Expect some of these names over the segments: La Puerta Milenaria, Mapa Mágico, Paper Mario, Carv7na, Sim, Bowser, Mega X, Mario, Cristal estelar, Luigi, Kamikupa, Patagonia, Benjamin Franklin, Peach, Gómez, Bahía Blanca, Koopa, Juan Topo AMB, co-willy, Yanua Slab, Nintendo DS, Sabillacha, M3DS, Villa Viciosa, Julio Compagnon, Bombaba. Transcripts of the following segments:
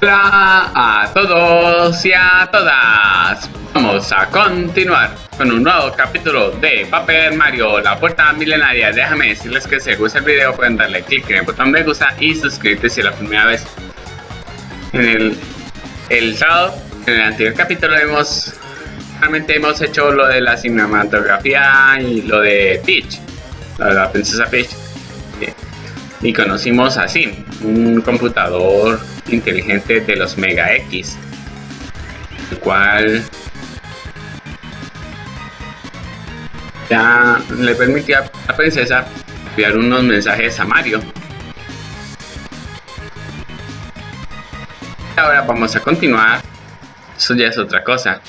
Hola a todos y a todas. Vamos a continuar con un nuevo capítulo de Paper Mario, la puerta milenaria. Déjame decirles que si les gusta el video pueden darle clic en el botón me gusta y suscribirte si es la primera vez. En el sábado, en el anterior capítulo realmente hemos hecho lo de la cinematografía y lo de Peach, la princesa Peach. Y conocimos a Sim, un computador inteligente de los Mega X, el cual ya le permitía a la princesa enviar unos mensajes a Mario. Ahora vamos a continuar. Eso ya es otra cosa.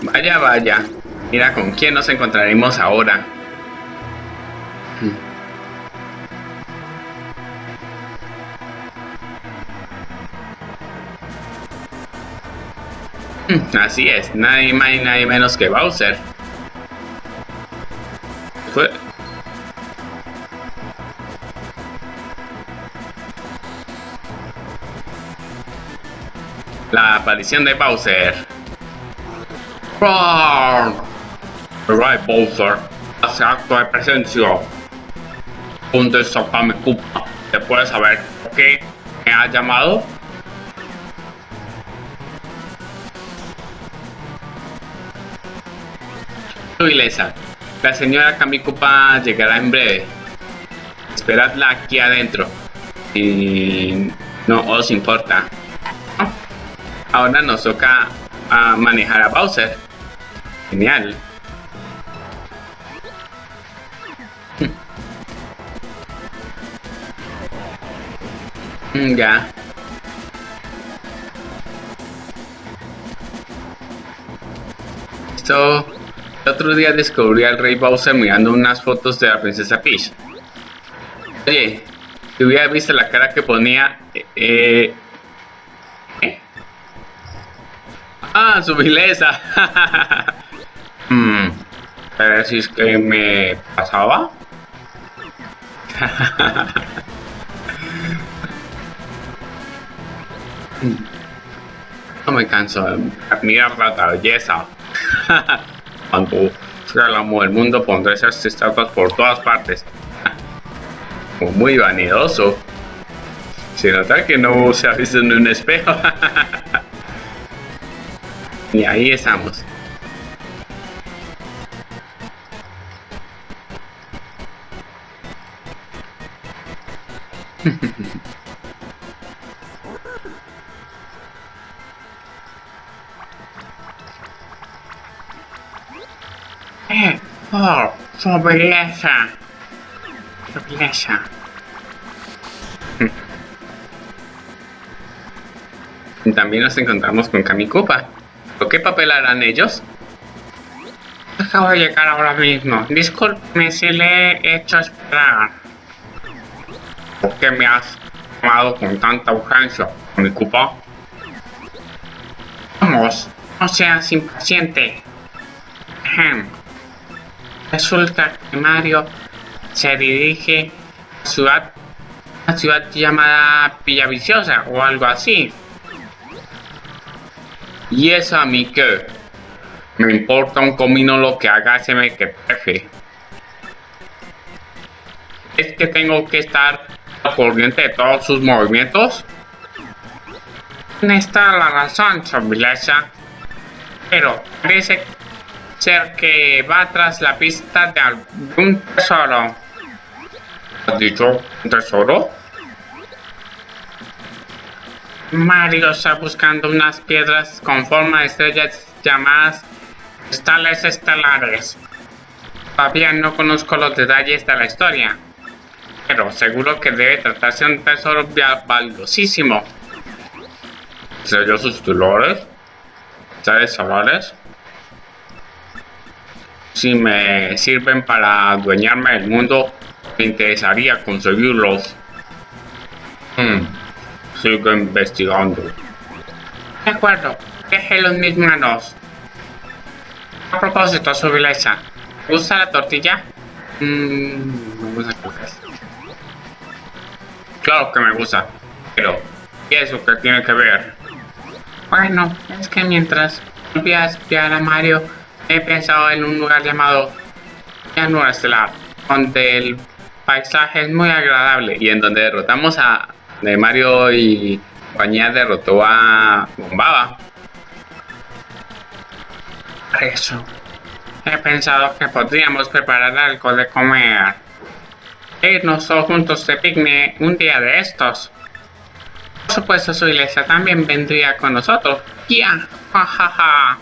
Vaya, vaya. Mira con quién nos encontraremos ahora. Así es, nadie más y nadie menos que Bowser. La aparición de Bowser. Right, Bowser. Hace acto de presencia. ¿Dónde está Kamikupa? ¿Te puedes saber por qué me ha llamado? La señora Kamikupa llegará en breve. Esperadla aquí adentro. Y no os importa. Ahora nos toca a manejar a Bowser. Genial. Ya. Esto. El otro día descubrí al rey Bowser mirando unas fotos de la princesa Peach. Oye, si hubiera visto la cara que ponía... ¡Ah, su vileza! ¿Pero si es que me pasaba? No me canso de admirar la belleza. Cuando sea el amo del mundo pondré esas estatuas por todas partes. Muy vanidoso. Se nota que no se ha visto en un espejo. Y ahí estamos. ¡Oh! ¡Su belleza! ¡Su belleza! Y también nos encontramos con Kamikupa. ¿Por qué papel harán ellos? Acabo de llegar ahora mismo. Discúlpeme si le he hecho esperar. ¿Por qué me has llamado con tanta urgencia, Kamikupa? Vamos, no seas impaciente. Resulta que Mario se dirige a una ciudad llamada Villa Viciosa o algo así. Y eso a mí que me importa un comino lo que haga ese me que prefe. ¿Es que tengo que estar al corriente de todos sus movimientos? No está la razón, Sabillacha, pero parece que que va tras la pista de algún tesoro. ¿Has dicho un tesoro? Mario está buscando unas piedras con forma de estrellas llamadas cristales estelares. Todavía no conozco los detalles de la historia, pero seguro que debe tratarse de un tesoro valiosísimo. ¿Sellos estelares? ¿Cristales estelares? Si me sirven para adueñarme del mundo, me interesaría conseguirlos. Sigo investigando. De acuerdo, déjelo en mis manos. A propósito, su vileza, ¿te gusta la tortilla? Vamos a colocar. Claro que me gusta, pero ¿Qué es lo que tiene que ver? Bueno, es que mientras volví a espiar a Mario, he pensado en un lugar llamado Yanua Slab, donde el paisaje es muy agradable y en donde derrotamos a Mario y compañía derrotó a Bombaba. Por eso he pensado que podríamos preparar algo de comer e irnos todos juntos de picnic un día de estos. Por supuesto, su iglesia también vendría con nosotros. ¡Ya! ¡Ja, ja, ja!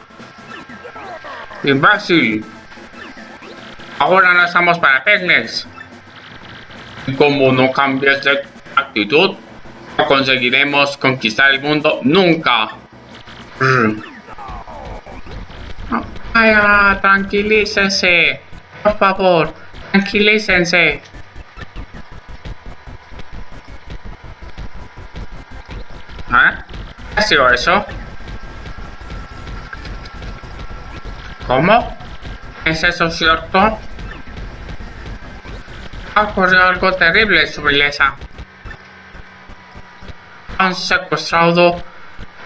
¡Imbécil! Ahora no estamos para picnics. Y como no cambies de actitud, no conseguiremos conquistar el mundo nunca. Vaya, tranquilícense. Por favor, tranquilícense. ¿Qué ha sido eso? ¿Cómo? ¿Es eso cierto? Ha ocurrido algo terrible, su belleza. Han secuestrado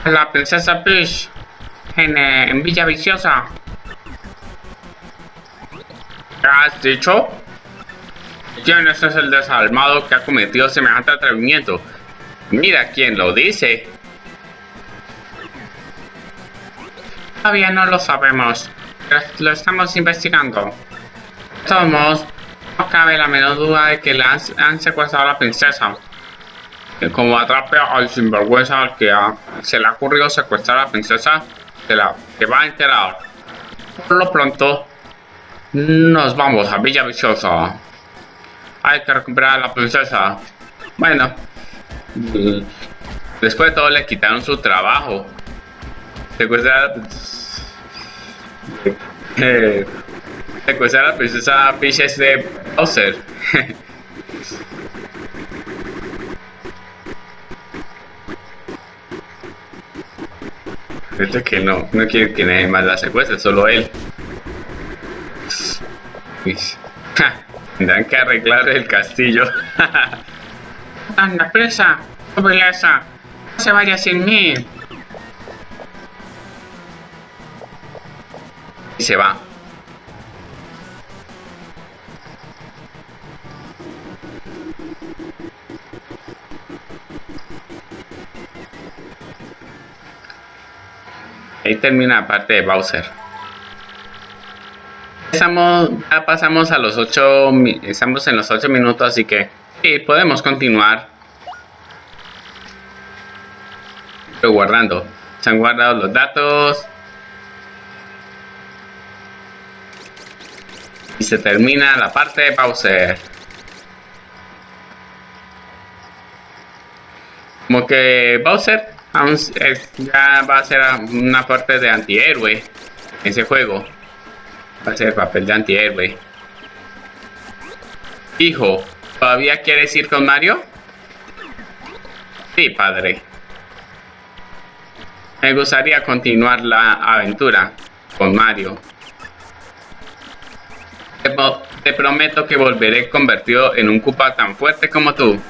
a la princesa Peach en Villa Viciosa. ¿Qué has dicho? ¿Quién es el desalmado que ha cometido semejante atrevimiento? Mira quién lo dice. Todavía no lo sabemos, pero lo estamos investigando. De todos modos, no cabe la menor duda de que le han secuestrado a la princesa. Como atrape al sinvergüenza al que se le ha ocurrido secuestrar a la princesa, se va a enterar. Por lo pronto, nos vamos a Villa Viciosa. Hay que recuperar a la princesa. Bueno, después de todo le quitaron su trabajo. Secuestrar a la princesa Peach es de Bowser. Esto es que no quiere que nadie más la secuestre, solo él. Tendrán que arreglar el castillo. Anda, presa, pobreza, no se vaya sin mí. Y se va. Ahí termina la parte de Bowser. Ya pasamos a los 8, estamos en los 8 minutos, así que sí, podemos continuar. Estoy guardando. Se han guardado los datos. Y se termina la parte de Bowser. Como que Bowser aún ya va a ser una parte de antihéroe. Ese juego va a ser el papel de antihéroe. Hijo, ¿todavía quieres ir con Mario? Sí, padre. Me gustaría continuar la aventura con Mario. Te prometo que volveré convertido en un Koopa tan fuerte como tú.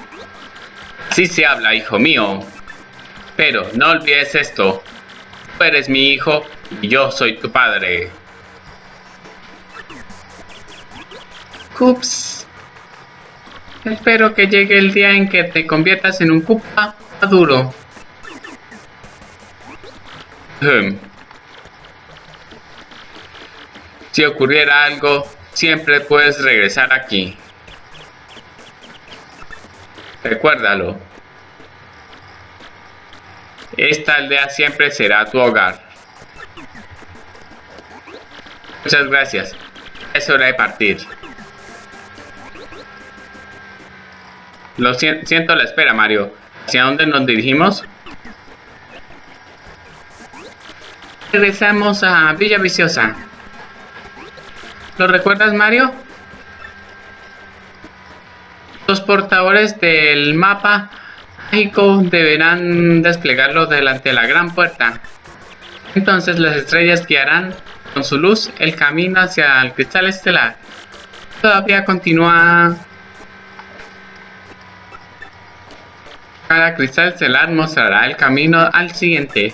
Así se habla, hijo mío. Pero no olvides esto. Tú eres mi hijo y yo soy tu padre. Ups. Espero que llegue el día en que te conviertas en un Koopa maduro. Si ocurriera algo, siempre puedes regresar aquí. Recuérdalo. Esta aldea siempre será tu hogar. Muchas gracias. Es hora de partir. Lo siento la espera, Mario. ¿Hacia dónde nos dirigimos? Regresamos a Villa Viciosa. ¿Lo recuerdas, Mario? Los portadores del mapa mágico deberán desplegarlo delante de la gran puerta. Entonces las estrellas guiarán con su luz el camino hacia el cristal estelar. Todavía continúa. Cada cristal estelar mostrará el camino al siguiente.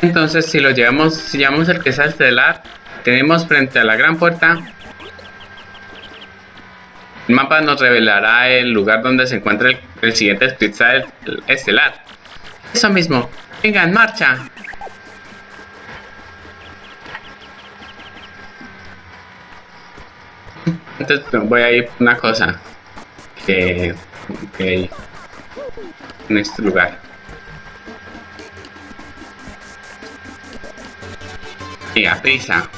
Entonces, si llamamos el cristal estelar, tenemos frente a la gran puerta. El mapa nos revelará el lugar donde se encuentra el siguiente cristal estelar. Eso mismo. Venga, en marcha. Antes voy a ir por una cosa. Que en este lugar. Venga, prisa.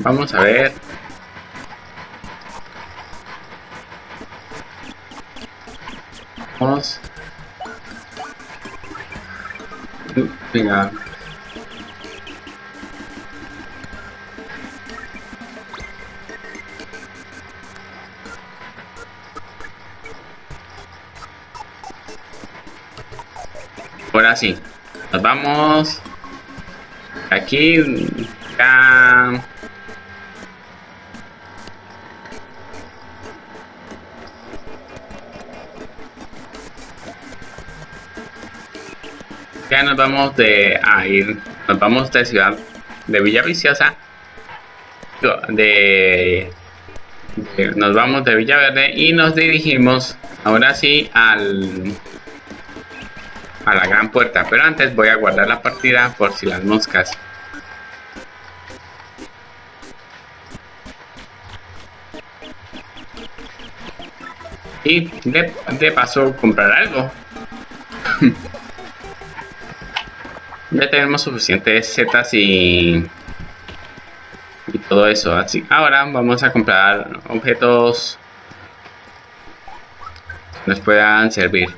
Vamos a ver. Vamos. Venga. Ahora sí. Nos vamos. Aquí. Acá. Ya nos vamos de ahí, nos vamos de ciudad de Villa Viciosa, nos vamos de Villa Verde y nos dirigimos ahora sí a la gran puerta, pero antes voy a guardar la partida por si las moscas. Y de paso comprar algo. Ya tenemos suficientes setas y todo eso, así ahora vamos a comprar objetos que nos puedan servir.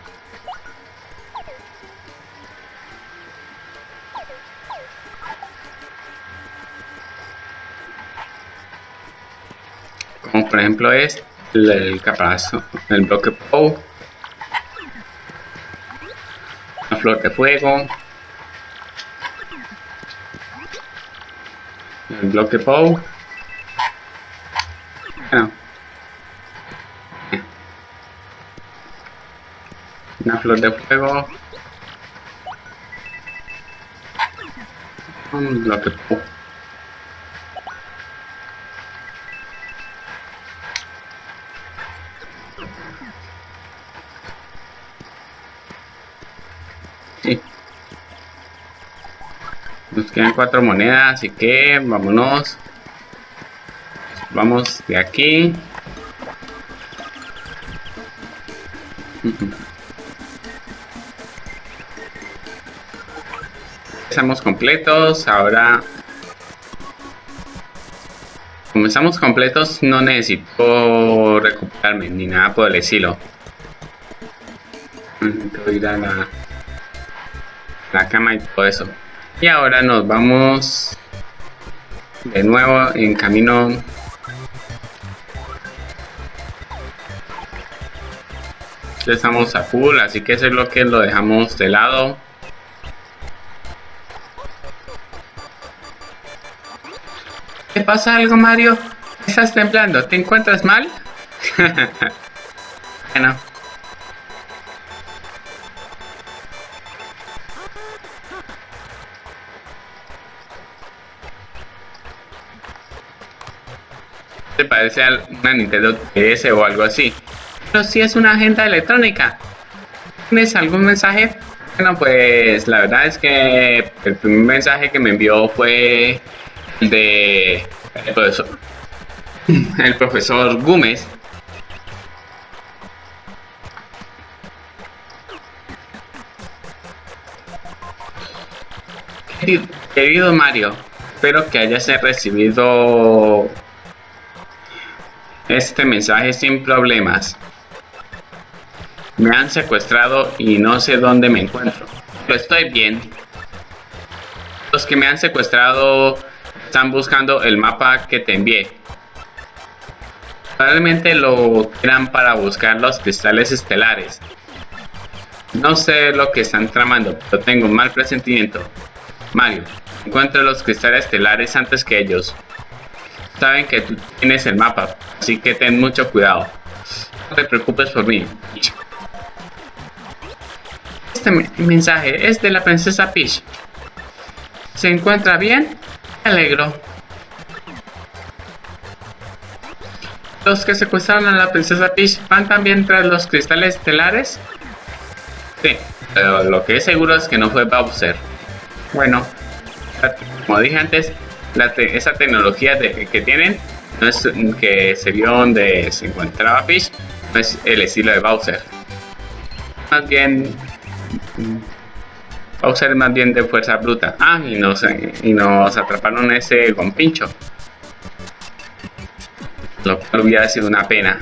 Como por ejemplo es el caparazón, el bloque POW, la flor de fuego. El bloque POW. Bueno. Una flor de fuego. Un bloque POW. Sí. Nos quedan 4 monedas, así que vámonos. Vamos de aquí. Estamos completos. Ahora, como estamos completos, no necesito recuperarme ni nada por el estilo. Necesito ir a la cama y todo eso. Y ahora nos vamos de nuevo en camino ya estamos a full, así que ese bloque lo dejamos de lado. ¿Te pasa algo, Mario? ¿Estás temblando? ¿Te encuentras mal? Bueno. Se parece a una Nintendo DS o algo así. Pero si sí es una agenda electrónica. ¿Tienes algún mensaje? Bueno, pues la verdad es que el primer mensaje que me envió fue de el profesor Gómez. Querido Mario, espero que hayas recibido este mensaje sin problemas. Me han secuestrado y no sé dónde me encuentro, pero estoy bien. Los que me han secuestrado están buscando el mapa que te envié. Probablemente lo quieran para buscar los cristales estelares. No sé lo que están tramando, pero tengo un mal presentimiento. Mario, encuentra los cristales estelares antes que ellos. Saben que tú tienes el mapa, así que ten mucho cuidado. No te preocupes por mí. Este mensaje es de la princesa Peach. ¿Se encuentra bien? Me alegro. ¿Los que secuestraron a la princesa Peach van también tras los cristales estelares? Sí, pero lo que es seguro es que no fue Bowser. Bueno, como dije antes, esa tecnología que tienen, no es que se vio donde se encontraba Peach, no es el estilo de Bowser. Más bien, Bowser es más bien de fuerza bruta. Ah, y nos atraparon ese gompincho. Lo cual hubiera sido una pena.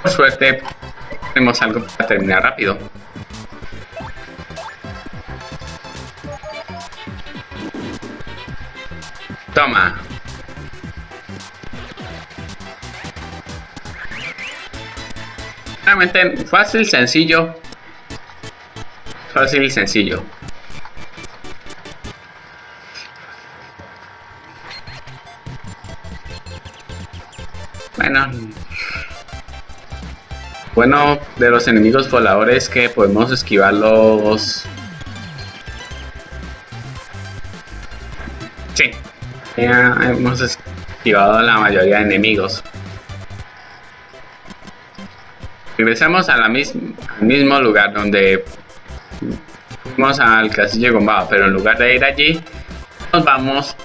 Por suerte, tenemos algo para terminar rápido. Toma. Realmente fácil, sencillo. Fácil y sencillo. Bueno, de los enemigos voladores que podemos esquivarlos. Sí, ya hemos esquivado a la mayoría de enemigos. Regresamos a al mismo lugar donde fuimos al castillo de Bombaba, pero en lugar de ir allí, nos vamos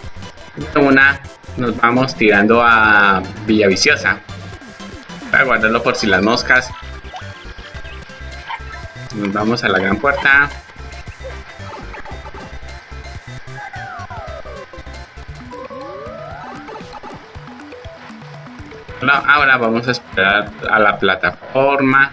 de una. Nos vamos tirando a Villa Viciosa para guardarlo por si las moscas. Nos vamos a la gran puerta. Ahora vamos a esperar a la plataforma.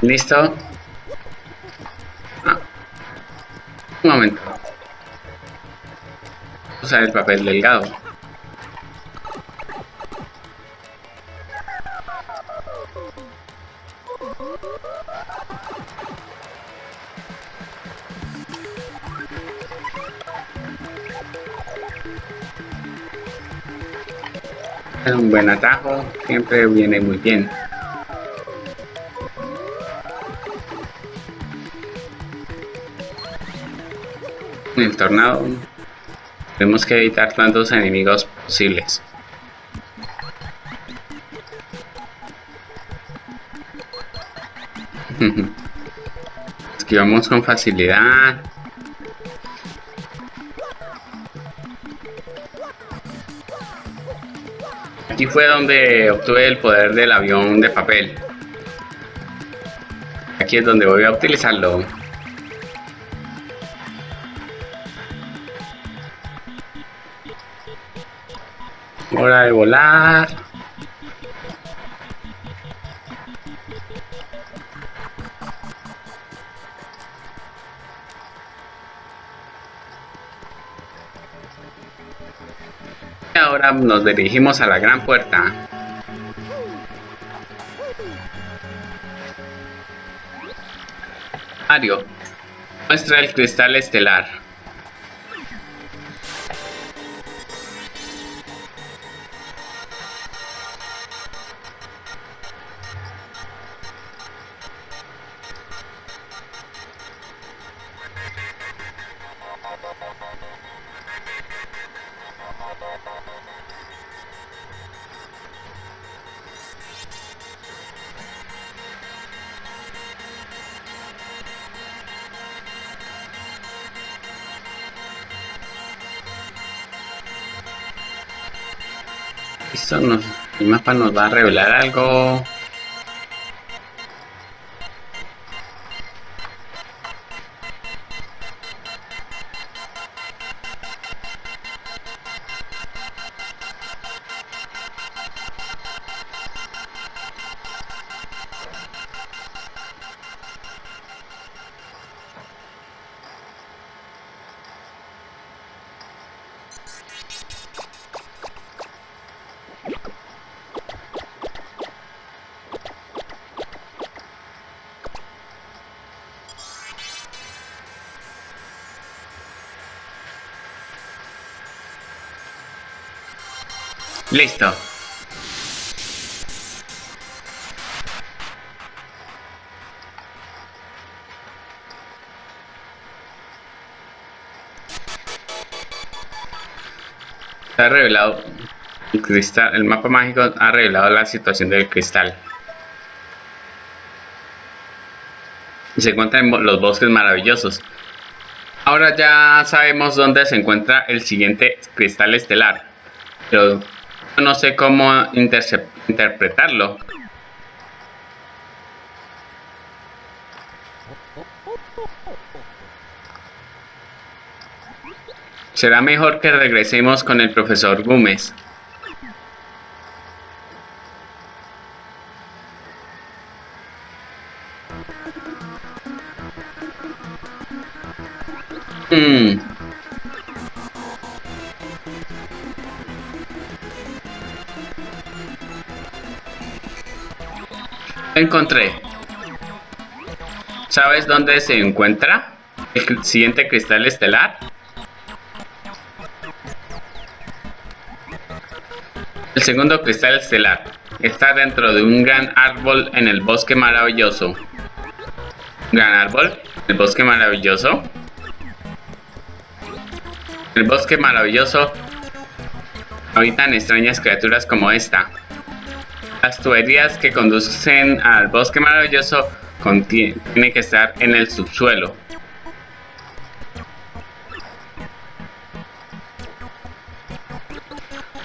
Listo. Un momento. Usar el papel delgado. Es un buen atajo, siempre viene muy bien. El tornado, tenemos que evitar tantos enemigos posibles. Esquivamos con facilidad. Aquí fue donde obtuve el poder del avión de papel. Aquí es donde voy a utilizarlo. Hora de volar. Y ahora nos dirigimos a la gran puerta. Mario, muestra el cristal estelar. Listo, el mapa nos va a revelar algo. Listo. Se ha revelado el cristal, el mapa mágico ha revelado la situación del cristal. Se encuentra en los bosques maravillosos. Ahora ya sabemos dónde se encuentra el siguiente cristal estelar, pero no sé cómo interpretarlo. Será mejor que regresemos con el profesor Gómez. Encontré. ¿Sabes dónde se encuentra el siguiente cristal estelar? El segundo cristal estelar está dentro de un gran árbol en el bosque maravilloso. ¿Gran árbol? ¿El bosque maravilloso? En el bosque maravilloso habitan extrañas criaturas como esta. Las tuberías que conducen al bosque maravilloso tienen que estar en el subsuelo.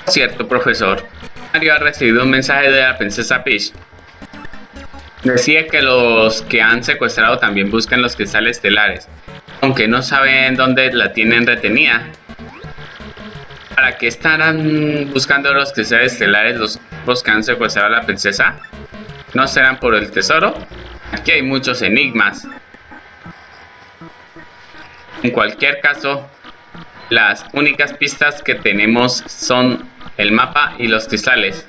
Cierto, profesor. Mario ha recibido un mensaje de la princesa Peach. Decía que los que han secuestrado también buscan los cristales estelares, aunque no saben dónde la tienen retenida. ¿Para qué estarán buscando los cristales estelares los que han secuestrado a la princesa? ¿No serán por el tesoro? Aquí hay muchos enigmas. En cualquier caso, las únicas pistas que tenemos son el mapa y los cristales.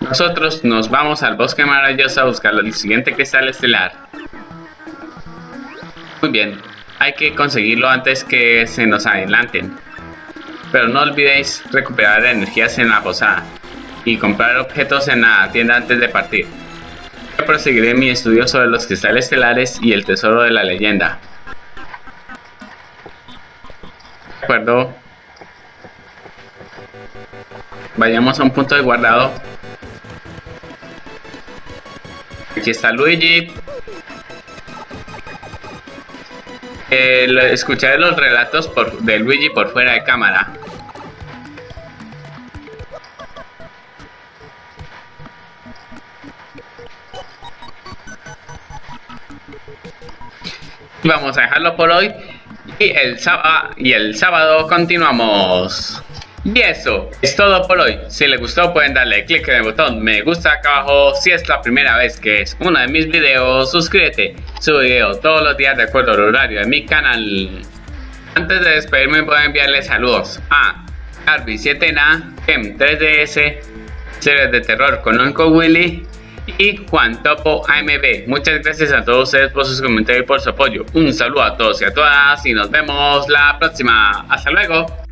Nosotros nos vamos al bosque maravilloso a buscar el siguiente cristal estelar. Muy bien, hay que conseguirlo antes que se nos adelanten. Pero no olvidéis recuperar energías en la posada y comprar objetos en la tienda antes de partir. Yo proseguiré mi estudio sobre los cristales estelares y el tesoro de la leyenda. De acuerdo. Vayamos a un punto de guardado. Aquí está Luigi. Escucharé los relatos de Luigi por fuera de cámara. Vamos a dejarlo por hoy y el sábado continuamos. Y eso es todo por hoy. Si les gustó pueden darle clic en el botón me gusta acá abajo. Si es la primera vez que es uno de mis videos, suscríbete. Subo video todos los días de acuerdo al horario de mi canal. Antes de despedirme voy a enviarles saludos a Carv7na, M3DS, series de terror con un co-willy y Juan Topo AMB. Muchas gracias a todos ustedes por sus comentarios y por su apoyo. Un saludo a todos y a todas y nos vemos la próxima. Hasta luego.